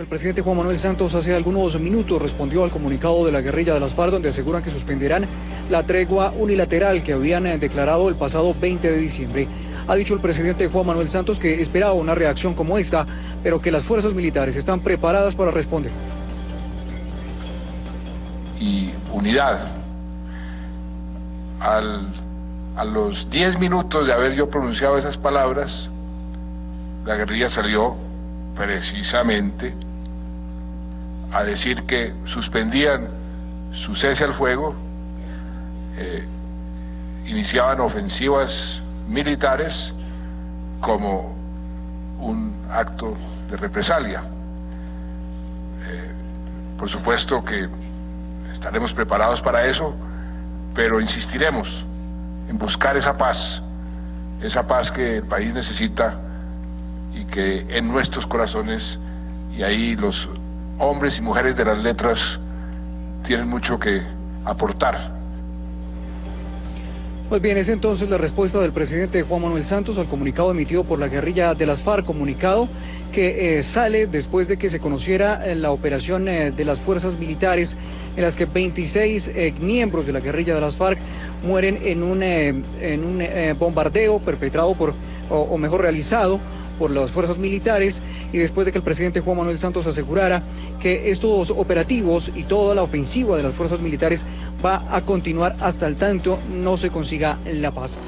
El presidente Juan Manuel Santos hace algunos minutos respondió al comunicado de la guerrilla de las FARC, donde aseguran que suspenderán la tregua unilateral que habían declarado el pasado 20 de diciembre. Ha dicho el presidente Juan Manuel Santos que esperaba una reacción como esta, pero que las fuerzas militares están preparadas para responder. Y unidad. A los 10 minutos de haber yo pronunciado esas palabras, la guerrilla salió precisamente a decir que suspendían su cese al fuego, iniciaban ofensivas militares como un acto de represalia. Por supuesto que estaremos preparados para eso, pero insistiremos en buscar esa paz que el país necesita y que en nuestros corazones, y ahí los hombres y mujeres de las letras tienen mucho que aportar. Pues bien, es entonces la respuesta del presidente Juan Manuel Santos al comunicado emitido por la guerrilla de las FARC, comunicado que sale después de que se conociera la operación de las fuerzas militares en las que 26 miembros de la guerrilla de las FARC mueren en un bombardeo perpetrado por, o mejor realizado, por las fuerzas militares, y después de que el presidente Juan Manuel Santos asegurara que estos operativos y toda la ofensiva de las fuerzas militares va a continuar hasta el tanto no se consiga la paz.